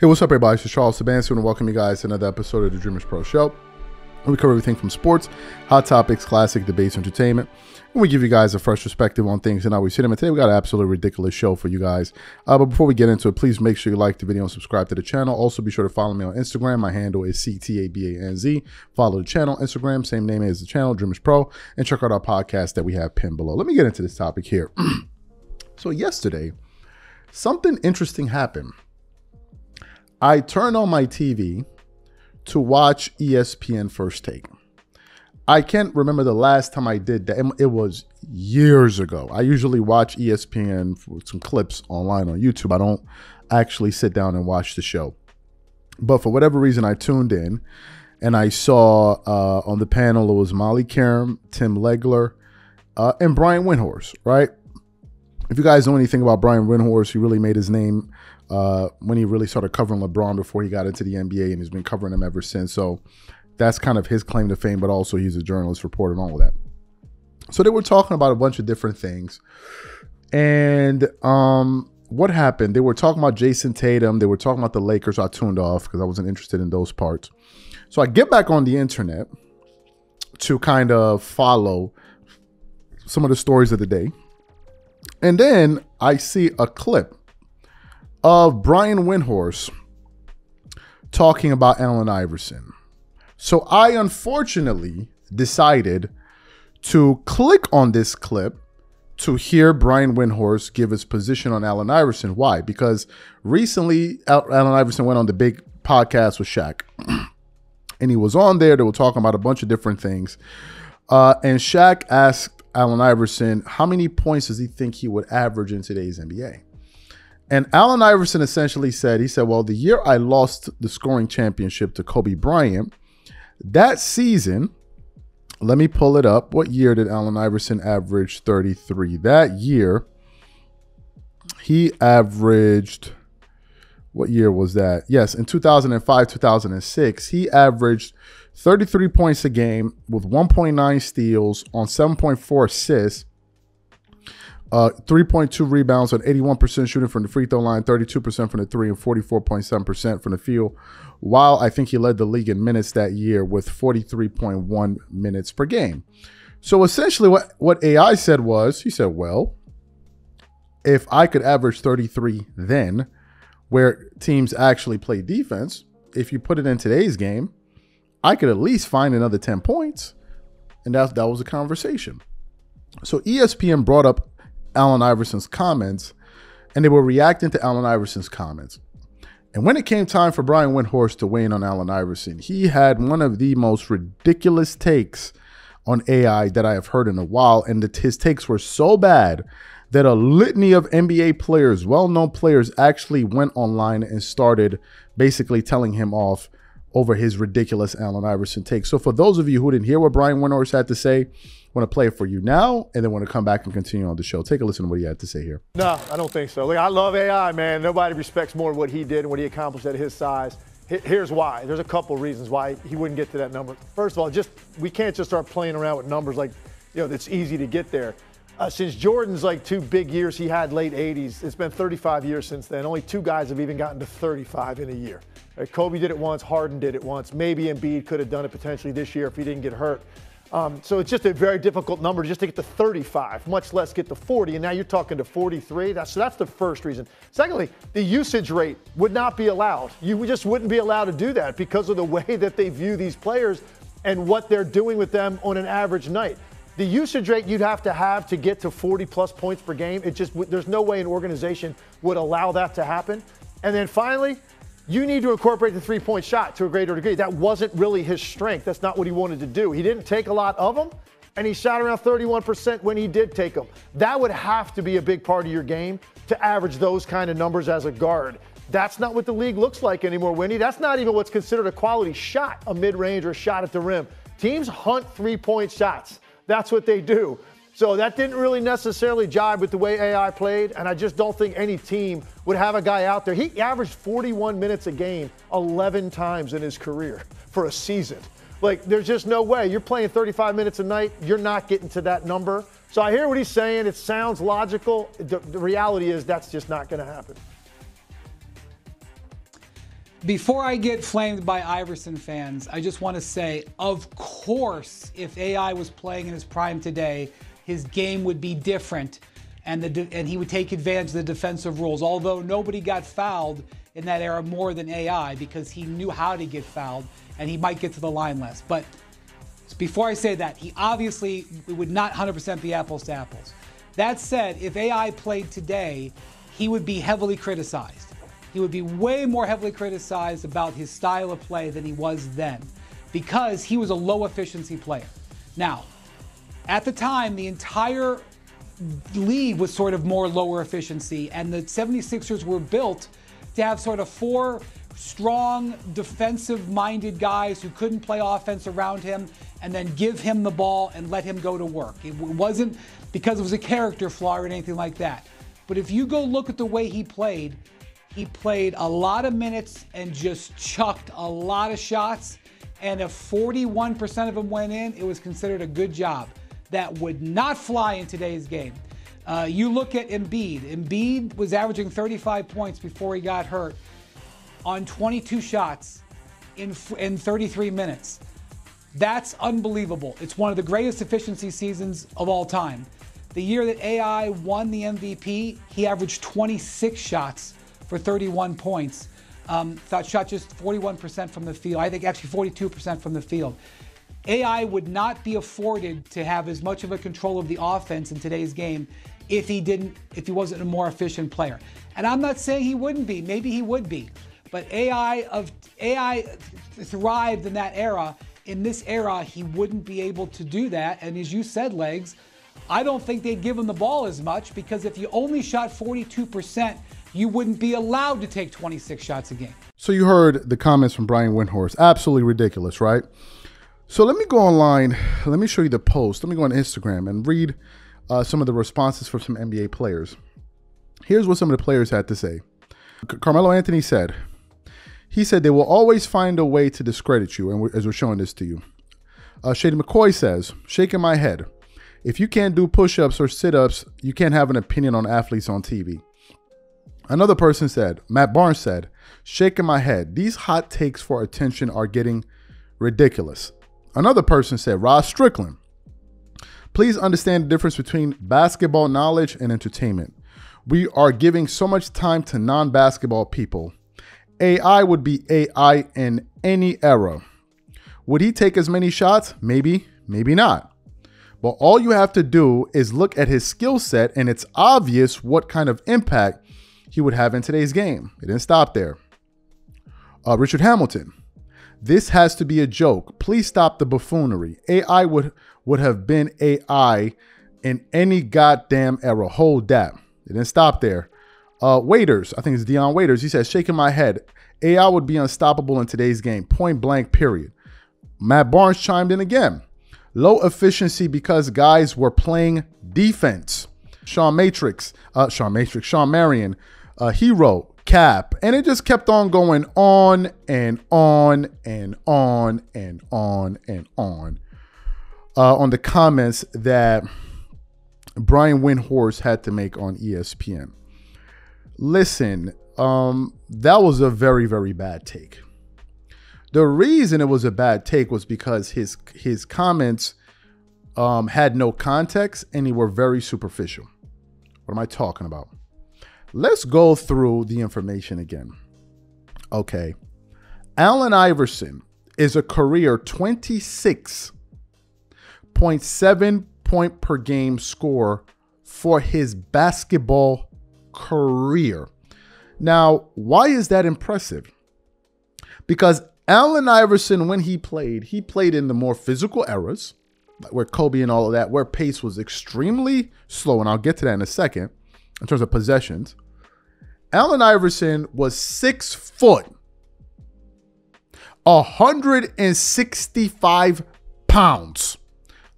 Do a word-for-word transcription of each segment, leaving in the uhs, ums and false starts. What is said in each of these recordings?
Hey, what's up everybody, it's Charles Tabanzo and welcome you guys to another episode of the Dreamers Pro Show. We cover everything from sports, hot topics, classic debates, entertainment, and we give you guys a fresh perspective on things and how we see them. And today we got an absolutely ridiculous show for you guys. Uh, but before we get into it, please make sure you like the video and subscribe to the channel. Also be sure to follow me on Instagram. My handle is C T A B A N Z. Follow the channel, Instagram, same name as the channel, Dreamers Pro, and check out our podcast that we have pinned below. Let me get into this topic here. So yesterday, something interesting happened. I turn on my T V to watch E S P N First Take. I can't remember the last time I did that. It was years ago. I usually watch E S P N for some clips online on YouTube. I don't actually sit down and watch the show. But for whatever reason, I tuned in and I saw uh, on the panel, it was Molly Caram, Tim Legler, uh, and Brian Windhorst, right? If you guys know anything about Brian Windhorst, he really made his name uh, when he really started covering LeBron before he got into the N B A, and he's been covering him ever since. So that's kind of his claim to fame, but also he's a journalist, reporter, and all of that. So they were talking about a bunch of different things. And um, what happened? They were talking about Jason Tatum. They were talking about the Lakers. So I tuned off because I wasn't interested in those parts. So I get back on the internet to kind of follow some of the stories of the day. And then I see a clip of Brian Windhorst talking about Allen Iverson. So I unfortunately decided to click on this clip to hear Brian Windhorst give his position on Allen Iverson. Why? Because recently Allen Iverson went on the big podcast with Shaq and he was on there. They were talking about a bunch of different things. Uh, and Shaq asked Allen Iverson, how many points does he think he would average in today's N B A? And Allen Iverson essentially said, he said, well, the year I lost the scoring championship to Kobe Bryant, that season, let me pull it up. What year did Allen Iverson average thirty-three? That year, he averaged, what year was that? Yes, in two thousand five, two thousand six, he averaged thirty-three points a game with one point nine steals on seven point four assists, uh, three point two rebounds on eighty-one percent shooting from the free throw line, thirty-two percent from the three, and forty-four point seven percent from the field. While I think he led the league in minutes that year with forty-three point one minutes per game. So essentially what, what A I said was, he said, well, if I could average thirty-three then, where teams actually play defense, if you put it in today's game, I could at least find another ten points. And that, that was a conversation. So E S P N brought up Allen Iverson's comments and they were reacting to Allen Iverson's comments. And when it came time for Brian Windhorst to weigh in on Allen Iverson, he had one of the most ridiculous takes on A I that I have heard in a while. And the, his takes were so bad that a litany of N B A players, well-known players, actually went online and started basically telling him off over his ridiculous Allen Iverson take. So for those of you who didn't hear what Brian Windhorst had to say, I want to play it for you now and then want to come back and continue on the show. Take a listen to what he had to say here. No, I don't think so. Look, I love A I, man. Nobody respects more what he did and what he accomplished at his size. Here's why. There's a couple reasons why he wouldn't get to that number. First of all, just we can't just start playing around with numbers like, you know, that's easy to get there. Uh, since Jordan's like two big years he had late eighties, it's been thirty-five years since then. Only two guys have even gotten to thirty-five in a year. Right? Kobe did it once, Harden did it once. Maybe Embiid could have done it potentially this year if he didn't get hurt. Um, so it's just a very difficult number just to get to thirty-five, much less get to forty. And now you're talking to forty-three. That's, so that's the first reason. Secondly, the usage rate would not be allowed. You just wouldn't be allowed to do that because of the way that they view these players and what they're doing with them on an average night. The usage rate you'd have to have to get to forty plus points per game, it just, there's no way an organization would allow that to happen. And then finally, you need to incorporate the three-point shot to a greater degree. That wasn't really his strength. That's not what he wanted to do. He didn't take a lot of them, and he shot around thirty-one percent when he did take them. That would have to be a big part of your game to average those kind of numbers as a guard. That's not what the league looks like anymore, Winnie. That's not even what's considered a quality shot, a mid-range or a shot at the rim. Teams hunt three-point shots. That's what they do. So that didn't really necessarily jibe with the way A I played, and I just don't think any team would have a guy out there. He averaged forty-one minutes a game eleven times in his career for a season. Like, there's just no way. You're playing thirty-five minutes a night. You're not getting to that number. So I hear what he's saying. It sounds logical. The, the reality is that's just not going to happen. Before I get flamed by Iverson fans, I just want to say, of course, if A I was playing in his prime today, his game would be different, and the de- and he would take advantage of the defensive rules, although nobody got fouled in that era more than A I because he knew how to get fouled, and he might get to the line less. But before I say that, he obviously would not one hundred percent be apples to apples. That said, if A I played today, he would be heavily criticized. He would be way more heavily criticized about his style of play than he was then, because he was a low efficiency player. Now, at the time, the entire league was sort of more lower efficiency, and the 76ers were built to have sort of four strong defensive-minded guys who couldn't play offense around him, and then give him the ball and let him go to work. It wasn't because it was a character flaw or anything like that. But if you go look at the way he played, he played a lot of minutes and just chucked a lot of shots, and if forty-one percent of them went in, it was considered a good job. That would not fly in today's game. Uh, you look at Embiid. Embiid was averaging thirty-five points before he got hurt on twenty-two shots in, in thirty-three minutes. That's unbelievable. It's one of the greatest efficiency seasons of all time. The year that A I won the M V P, he averaged twenty-six shots for thirty-one points. Um, shot just forty-one percent from the field. I think actually forty-two percent from the field. A I would not be afforded to have as much of a control of the offense in today's game if he didn't, if he wasn't a more efficient player. And I'm not saying he wouldn't be. Maybe he would be. But A I of A I thrived in that era. In this era, he wouldn't be able to do that. And as you said, Legs, I don't think they'd give him the ball as much, because if you only shot forty-two percent, you wouldn't be allowed to take twenty-six shots a game. So you heard the comments from Brian Windhorst. Absolutely ridiculous, right? So let me go online. Let me show you the post. Let me go on Instagram and read uh, some of the responses from some N B A players. Here's what some of the players had to say. C- Carmelo Anthony said... He said, they will always find a way to discredit you, and we're, as we're showing this to you. Uh, Shady McCoy says, shaking my head, if you can't do push-ups or sit-ups, you can't have an opinion on athletes on T V. Another person said, Matt Barnes said, shaking my head, these hot takes for attention are getting ridiculous. Another person said, Ross Strickland, please understand the difference between basketball knowledge and entertainment. We are giving so much time to non-basketball people. A I would be A I in any era. Would he take as many shots? Maybe, maybe not. But all you have to do is look at his skill set, and it's obvious what kind of impact he would have in today's game. It didn't stop there. Uh, Richard Hamilton, this has to be a joke. Please stop the buffoonery. A I would, would have been A I in any goddamn era. Hold that. It didn't stop there. Uh, Waiters, I think it's Deion Waiters, he says, shaking my head, A I would be unstoppable in today's game, point blank, period. Matt Barnes chimed in again. Low efficiency because guys were playing defense. Shawn Matrix, uh, Shawn Matrix, Shawn Marion, uh, Hero, Cap, and it just kept on going on and on and on and on and on. Uh, on the comments that Brian Windhorst had to make on E S P N. Listen, um, that was a very, very bad take. The reason it was a bad take was because his his comments um, had no context and they were very superficial. What am I talking about? Let's go through the information again. Okay. Allen Iverson is a career twenty-six point seven point per game score for his basketball career. Now, why is that impressive? Because Allen Iverson, when he played, he played in the more physical eras, where Kobe and all of that, where pace was extremely slow, and I'll get to that in a second, in terms of possessions. Allen Iverson was six foot, one hundred sixty-five pounds.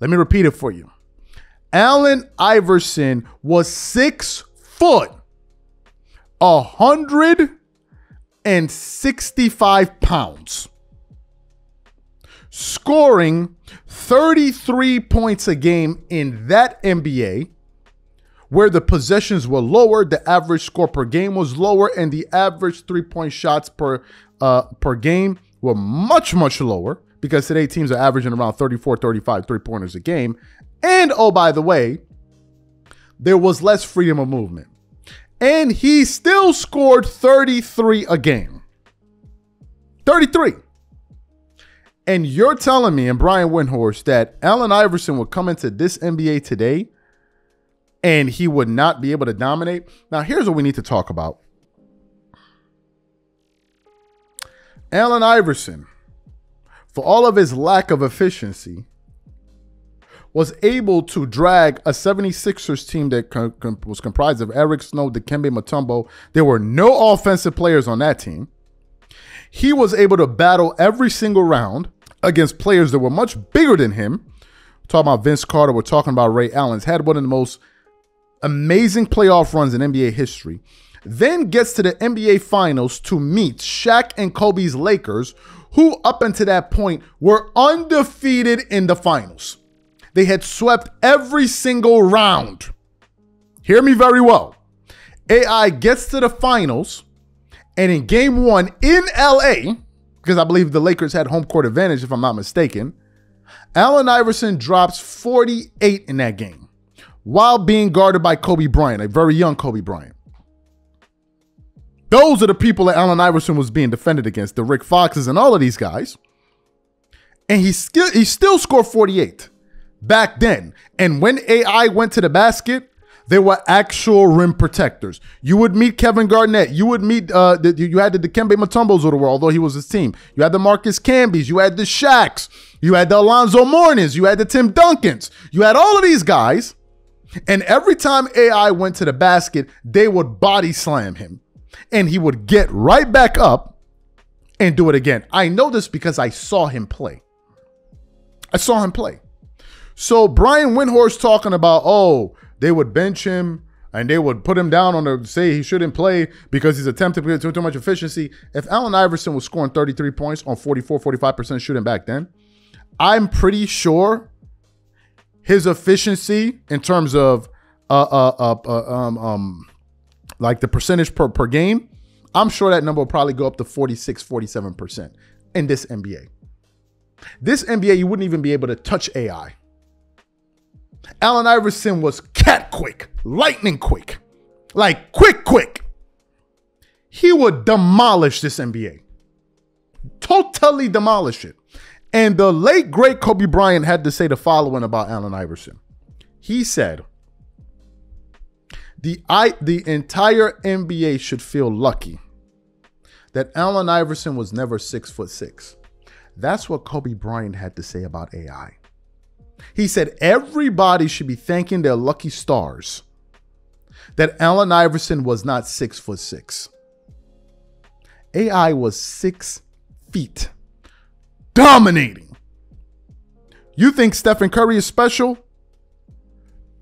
Let me repeat it for you. Allen Iverson was six foot, one hundred sixty-five pounds, scoring thirty-three points a game in that N B A, where the possessions were lower, the average score per game was lower, and the average three-point shots per uh, per game were much, much lower, because today teams are averaging around thirty-four, thirty-five three-pointers a game. And, oh, by the way, there was less freedom of movement. And he still scored thirty-three a game. thirty-three. And you're telling me, and Brian Windhorst, that Allen Iverson would come into this N B A today and he would not be able to dominate? Now, here's what we need to talk about. Allen Iverson, for all of his lack of efficiency, was able to drag a seventy-sixers team that com com was comprised of Eric Snow, Dikembe Mutombo. There were no offensive players on that team. He was able to battle every single round against players that were much bigger than him. We're talking about Vince Carter. We're talking about Ray Allen. Had one of the most amazing playoff runs in N B A history. Then gets to the N B A Finals to meet Shaq and Kobe's Lakers, who up until that point were undefeated in the Finals. They had swept every single round. Hear me very well. A I gets to the Finals, and in game one in L A, because I believe the Lakers had home court advantage, if I'm not mistaken, Allen Iverson drops forty-eight in that game while being guarded by Kobe Bryant, a very young Kobe Bryant. Those are the people that Allen Iverson was being defended against, the Rick Foxes and all of these guys. And he still, he still scored forty-eight. Back then, and when A I went to the basket, there were actual rim protectors. You would meet Kevin Garnett. You would meet, uh, the, you had the Dikembe Mutombos of the world, although he was his team. You had the Marcus Cambys. You had the Shaqs. You had the Alonzo Mournings. You had the Tim Duncans. You had all of these guys. And every time A I went to the basket, they would body slam him. And he would get right back up and do it again. I know this because I saw him play. I saw him play. So Brian Windhorst talking about, oh, they would bench him and they would put him down on the, say he shouldn't play because he's attempting to get too much efficiency. If Allen Iverson was scoring thirty-three points on forty-four, forty-five percent shooting back then, I'm pretty sure his efficiency in terms of uh, uh, uh, uh, um, um, like the percentage per, per game, I'm sure that number will probably go up to forty-six, forty-seven percent in this N B A. This N B A, you wouldn't even be able to touch A I. Allen Iverson was cat quick, lightning quick, like quick, quick. He would demolish this N B A, totally demolish it. And the late, great Kobe Bryant had to say the following about Allen Iverson. He said, the, I, the entire N B A should feel lucky that Allen Iverson was never six foot six. That's what Kobe Bryant had to say about A I. He said everybody should be thanking their lucky stars that Allen Iverson was not six foot six. A I was six feet, dominating. You think Stephen Curry is special?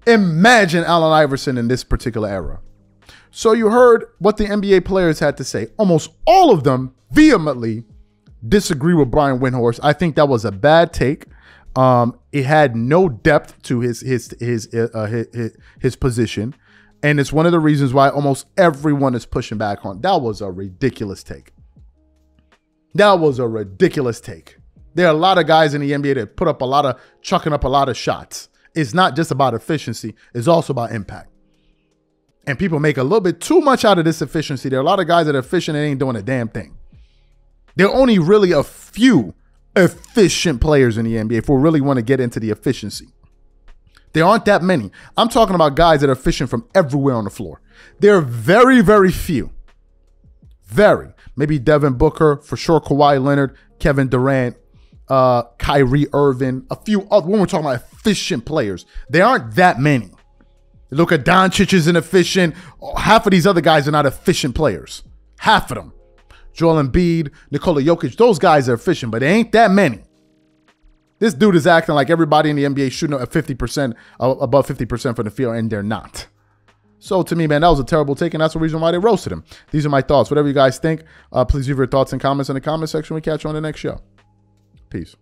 Imagine Allen Iverson in this particular era. So you heard what the N B A players had to say. Almost all of them vehemently disagree with Brian Windhorst. I think that was a bad take. Um, it had no depth to his his his, uh, his his his position, and it's one of the reasons why almost everyone is pushing back on. That was a ridiculous take. That was a ridiculous take. There are a lot of guys in the N B A that put up a lot of chucking up a lot of shots. It's not just about efficiency; it's also about impact. And people make a little bit too much out of this efficiency. There are a lot of guys that are efficient and ain't doing a damn thing. There are only really a few efficient players in the N B A if we really want to get into the efficiency. There aren't that many. I'm talking about guys that are efficient from everywhere on the floor. There are very, very few. Very. Maybe Devin Booker, for sure Kawhi Leonard, Kevin Durant, uh, Kyrie Irving, a few other, when we're talking about efficient players, there aren't that many. Look at Doncic is inefficient. Half of these other guys are not efficient players. Half of them. Joel Embiid, Nikola Jokic, those guys are efficient, but they ain't that many. This dude is acting like everybody in the N B A shooting at fifty percent, above fifty percent from the field, and they're not. So to me, man, that was a terrible take, and that's the reason why they roasted him. These are my thoughts. Whatever you guys think, uh, please leave your thoughts and comments in the comment section. We catch you on the next show. Peace.